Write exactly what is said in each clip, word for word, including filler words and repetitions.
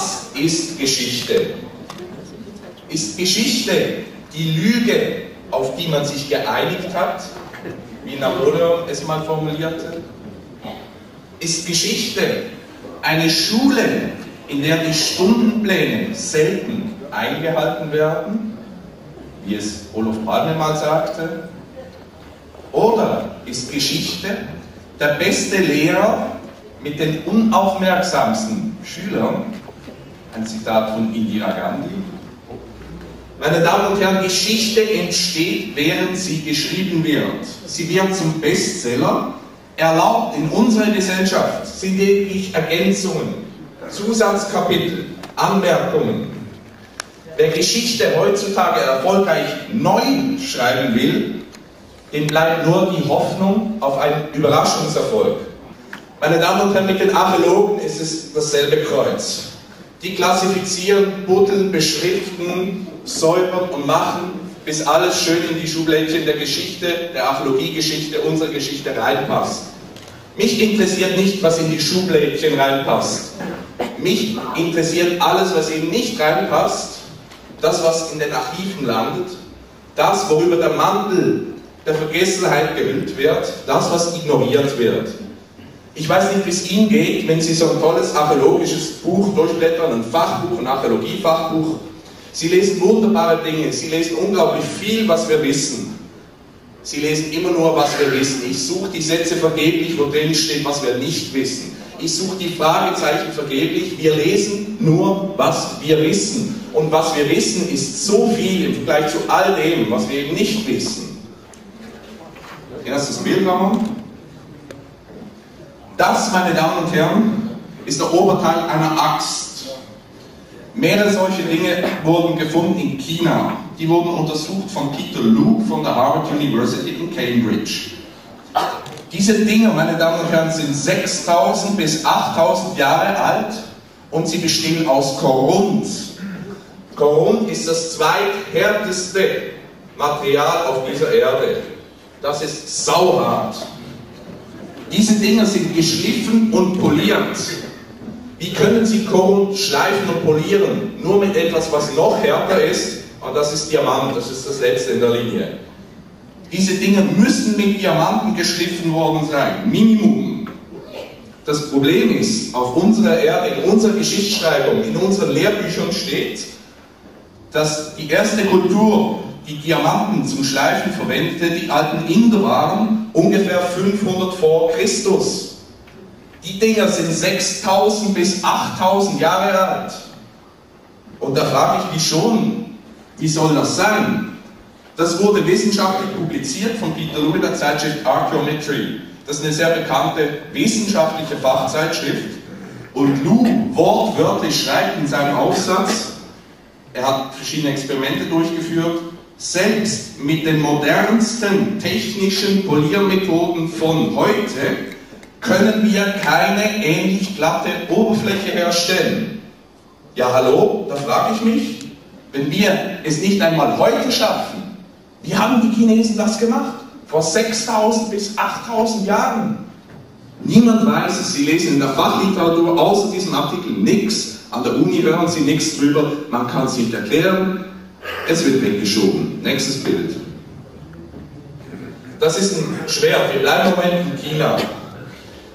Das ist Geschichte. Ist Geschichte die Lüge, auf die man sich geeinigt hat, wie Napoleon es mal formulierte? Ist Geschichte eine Schule, in der die Stundenpläne selten eingehalten werden, wie es Olof Palme mal sagte? Oder ist Geschichte der beste Lehrer mit den unaufmerksamsten Schülern? Ein Zitat von Indira Gandhi. Meine Damen und Herren, Geschichte entsteht, während sie geschrieben wird. Sie wird zum Bestseller, erlaubt in unserer Gesellschaft, sind lediglich Ergänzungen, Zusatzkapitel, Anmerkungen. Wer Geschichte heutzutage erfolgreich neu schreiben will, dem bleibt nur die Hoffnung auf einen Überraschungserfolg. Meine Damen und Herren, mit den Archäologen ist es dasselbe Kreuz. Die klassifizieren, buddeln, beschriften, säubern und machen, bis alles schön in die Schublädchen der Geschichte, der Archäologiegeschichte, unserer Geschichte reinpasst. Mich interessiert nicht, was in die Schublädchen reinpasst. Mich interessiert alles, was eben nicht reinpasst, das, was in den Archiven landet, das, worüber der Mantel der Vergessenheit gehüllt wird, das, was ignoriert wird. Ich weiß nicht, wie es Ihnen geht, wenn Sie so ein tolles archäologisches Buch durchblättern, ein Fachbuch, ein Archäologiefachbuch. Sie lesen wunderbare Dinge, Sie lesen unglaublich viel, was wir wissen. Sie lesen immer nur, was wir wissen. Ich suche die Sätze vergeblich, wo drin steht, was wir nicht wissen. Ich suche die Fragezeichen vergeblich. Wir lesen nur, was wir wissen. Und was wir wissen, ist so viel im Vergleich zu all dem, was wir eben nicht wissen. Erstes Bild machen. Das, meine Damen und Herren, ist der Oberteil einer Axt. Mehrere solche Dinge wurden gefunden in China. Die wurden untersucht von Peter Luke von der Harvard University in Cambridge. Diese Dinge, meine Damen und Herren, sind sechstausend bis achttausend Jahre alt und sie bestehen aus Korund. Korund ist das zweithärteste Material auf dieser Erde. Das ist sauhart. Diese Dinger sind geschliffen und poliert. Wie können Sie Korund schleifen und polieren? Nur mit etwas, was noch härter ist, und das ist Diamant, das ist das letzte in der Linie. Diese Dinger müssen mit Diamanten geschliffen worden sein, Minimum. Das Problem ist, auf unserer Erde, in unserer Geschichtsschreibung, in unseren Lehrbüchern steht, dass die erste Kultur, die Diamanten zum Schleifen verwendete, die alten Inder waren, ungefähr fünfhundert vor Christus. Die Dinger sind sechstausend bis achttausend Jahre alt. Und da frage ich mich schon, wie soll das sein? Das wurde wissenschaftlich publiziert von Peter Luke in der Zeitschrift Archaeometry. Das ist eine sehr bekannte wissenschaftliche Fachzeitschrift. Und Luke wortwörtlich schreibt in seinem Aufsatz, er hat verschiedene Experimente durchgeführt, selbst mit den modernsten technischen Poliermethoden von heute können wir keine ähnlich glatte Oberfläche herstellen. Ja, hallo, da frage ich mich, wenn wir es nicht einmal heute schaffen, wie haben die Chinesen das gemacht? Vor sechstausend bis achttausend Jahren. Niemand weiß es, Sie lesen in der Fachliteratur außer diesem Artikel nichts. An der Uni hören Sie nichts drüber, man kann es nicht erklären. Es wird weggeschoben. Nächstes Bild. Das ist ein Schwert. Wir bleiben im Moment in China.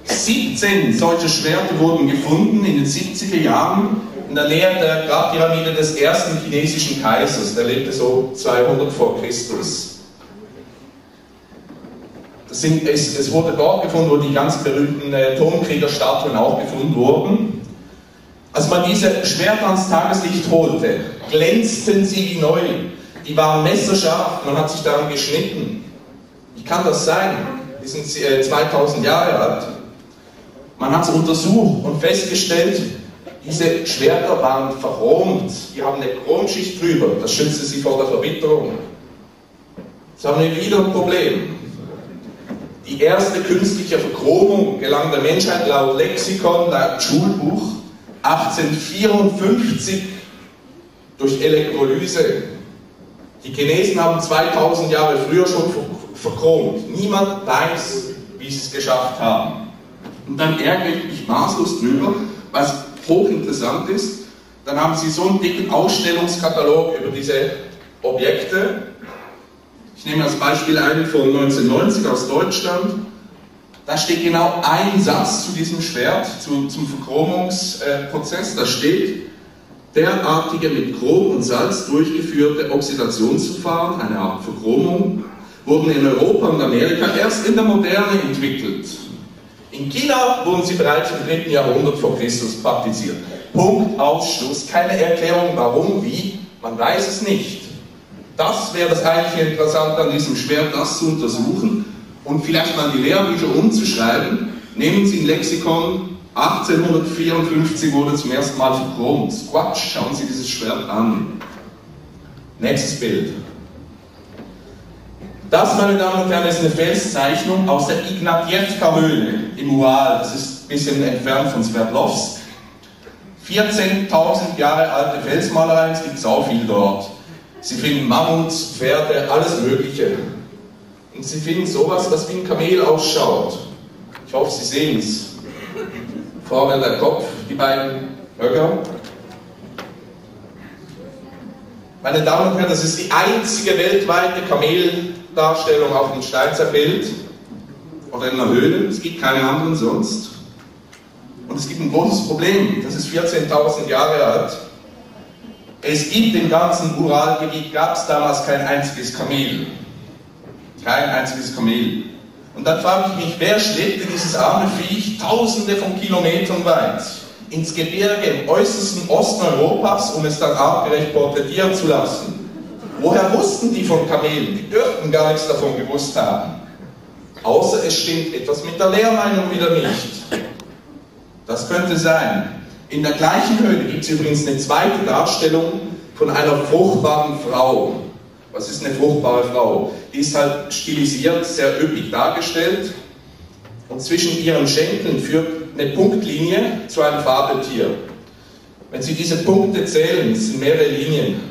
siebzehn solche Schwerter wurden gefunden in den siebziger Jahren in der Nähe der Grabpyramide des ersten chinesischen Kaisers. Der lebte so zweihundert vor Christus. Das sind, es, es wurde dort gefunden, wo die ganz berühmten äh, Turmkriegerstatuen auch gefunden wurden. Als man diese Schwerter ans Tageslicht holte, glänzten sie wie neu. Die waren messerscharf, man hat sich daran geschnitten. Wie kann das sein? Die sind zweitausend Jahre alt. Man hat es untersucht und festgestellt, diese Schwerter waren verchromt. Die haben eine Chromschicht drüber, das schützte sie vor der Verwitterung. Jetzt haben wir wieder ein Problem. Die erste künstliche Verchromung gelang der Menschheit laut Lexikon, laut Schulbuch, achtzehnhundertvierundfünfzig durch Elektrolyse. Die Chinesen haben zweitausend Jahre früher schon verchromt. Niemand weiß, wie sie es geschafft haben. Und dann ärgere ich mich maßlos drüber, was hochinteressant ist, dann haben Sie so einen dicken Ausstellungskatalog über diese Objekte. Ich nehme als Beispiel einen von neunzehnhundertneunzig aus Deutschland. Da steht genau ein Satz zu diesem Schwert, zu, zum Verchromungsprozess. Da steht: derartige mit Chrom und Salz durchgeführte Oxidationsverfahren, eine Art Verchromung, wurden in Europa und Amerika erst in der Moderne entwickelt. In China wurden sie bereits im dritten Jahrhundert vor Christus praktiziert. Punkt, Ausschluss, keine Erklärung, warum, wie, man weiß es nicht. Das wäre das eigentlich Interessante an diesem Schwert, das zu untersuchen und vielleicht mal die Lehrbücher umzuschreiben. Nehmen Sie ein Lexikon, achtzehnhundertvierundfünfzig wurde zum ersten Mal verchromt. Quatsch, schauen Sie dieses Schwert an. Nächstes Bild. Das, meine Damen und Herren, ist eine Felszeichnung aus der Ignatjewka-Höhle im Ural. Das ist ein bisschen entfernt von Sverdlovsk. vierzehntausend Jahre alte Felsmalereien, es gibt sau viel dort. Sie finden Mammuts, Pferde, alles Mögliche. Und Sie finden sowas, das wie ein Kamel ausschaut. Ich hoffe, Sie sehen es. Vorne der Kopf, die beiden Höcker. Meine Damen und Herren, das ist die einzige weltweite Kameldarstellung auf dem Steinzeitbild oder in einer Höhle. Es gibt keine anderen sonst. Und es gibt ein großes Problem. Das ist vierzehntausend Jahre alt. Es gibt im ganzen Uralgebiet, gab es damals kein einziges Kamel. Kein einziges Kamel. Und dann frage ich mich, wer schleppte dieses arme Viech tausende von Kilometern weit ins Gebirge im äußersten Osten Europas, um es dann artgerecht porträtieren zu lassen? Woher wussten die von Kamelen? Die dürften gar nichts davon gewusst haben. Außer es stimmt etwas mit der Lehrmeinung wieder nicht. Das könnte sein. In der gleichen Höhle gibt es übrigens eine zweite Darstellung von einer fruchtbaren Frau. Was ist eine fruchtbare Frau? Die ist halt stilisiert, sehr üppig dargestellt. Und zwischen ihren Schenkeln führt eine Punktlinie zu einem Fabeltier. Wenn Sie diese Punkte zählen, es sind mehrere Linien,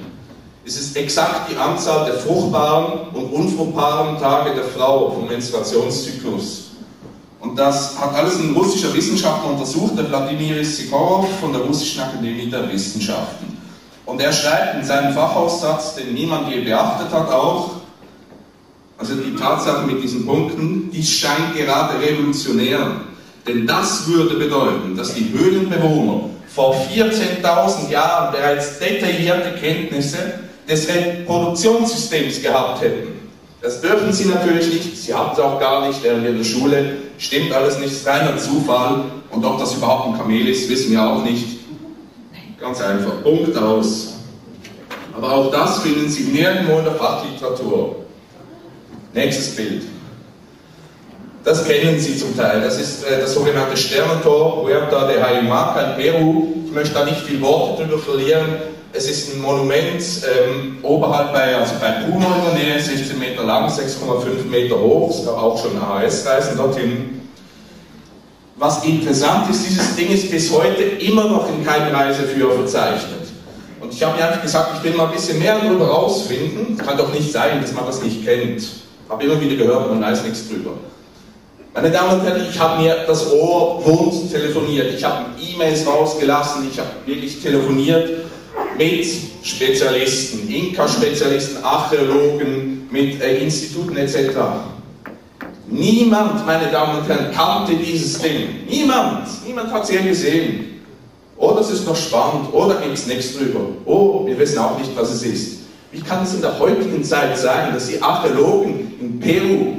ist es exakt die Anzahl der fruchtbaren und unfruchtbaren Tage der Frau vom Menstruationszyklus. Und das hat alles ein russischer Wissenschaftler untersucht, der Vladimir Sikorov von der Russischen Akademie der Wissenschaften. Und er schreibt in seinem Fachaussatz, den niemand je beachtet hat, auch, also die Tatsache mit diesen Punkten, dies scheint gerade revolutionär. Denn das würde bedeuten, dass die Höhlenbewohner vor vierzehntausend Jahren bereits detaillierte Kenntnisse des Reproduktionssystems gehabt hätten. Das dürfen sie natürlich nicht, sie haben es auch gar nicht während ihrer Schule, stimmt alles nicht, ist reiner Zufall. Und ob das überhaupt ein Kamel ist, wissen wir auch nicht. Ganz einfach, Punkt, aus. Aber auch das finden Sie nirgendwo in der Fachliteratur. Nächstes Bild. Das kennen Sie zum Teil. Das ist äh, das sogenannte Sternentor, Huerta de Haimaca in Peru. Ich möchte da nicht viel Worte darüber verlieren. Es ist ein Monument ähm, oberhalb bei, also bei Puma in der Nähe, sechzehn Meter lang, sechs Komma fünf Meter hoch. Es gab auch schon A H S-Reisen dorthin. Was interessant ist, dieses Ding ist bis heute immer noch in keinem Reiseführer verzeichnet. Und ich habe mir eigentlich gesagt, ich will mal ein bisschen mehr darüber rausfinden. Kann doch nicht sein, dass man das nicht kennt. Ich habe immer wieder gehört, man weiß nichts drüber. Meine Damen und Herren, ich habe mir das Ohr wund telefoniert, ich habe E-Mails rausgelassen, ich habe wirklich telefoniert mit Spezialisten, Inka-Spezialisten, Archäologen, mit äh, Instituten et cetera. Niemand, meine Damen und Herren, kannte dieses Ding. Niemand, niemand hat es je gesehen. Oder es ist noch spannend, oder gibt es nichts drüber. Oh, wir wissen auch nicht, was es ist. Wie kann es in der heutigen Zeit sein, dass die Archäologen in Peru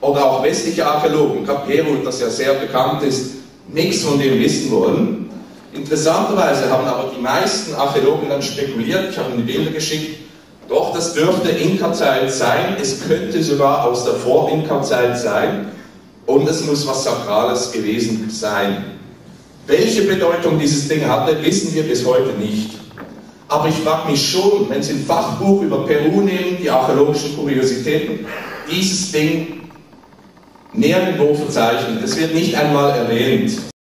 oder auch westliche Archäologen, gerade Peru, das ja sehr bekannt ist, nichts von dem wissen wollen? Interessanterweise haben aber die meisten Archäologen dann spekuliert, ich habe ihnen Bilder geschickt, doch das dürfte Inka-Zeit sein, es könnte sogar aus der Vor-Inka-Zeit sein und es muss was Sakrales gewesen sein. Welche Bedeutung dieses Ding hatte, wissen wir bis heute nicht. Aber ich frage mich schon, wenn Sie ein Fachbuch über Peru nehmen, die archäologischen Kuriositäten, dieses Ding nirgendwo verzeichnet. Es wird nicht einmal erwähnt.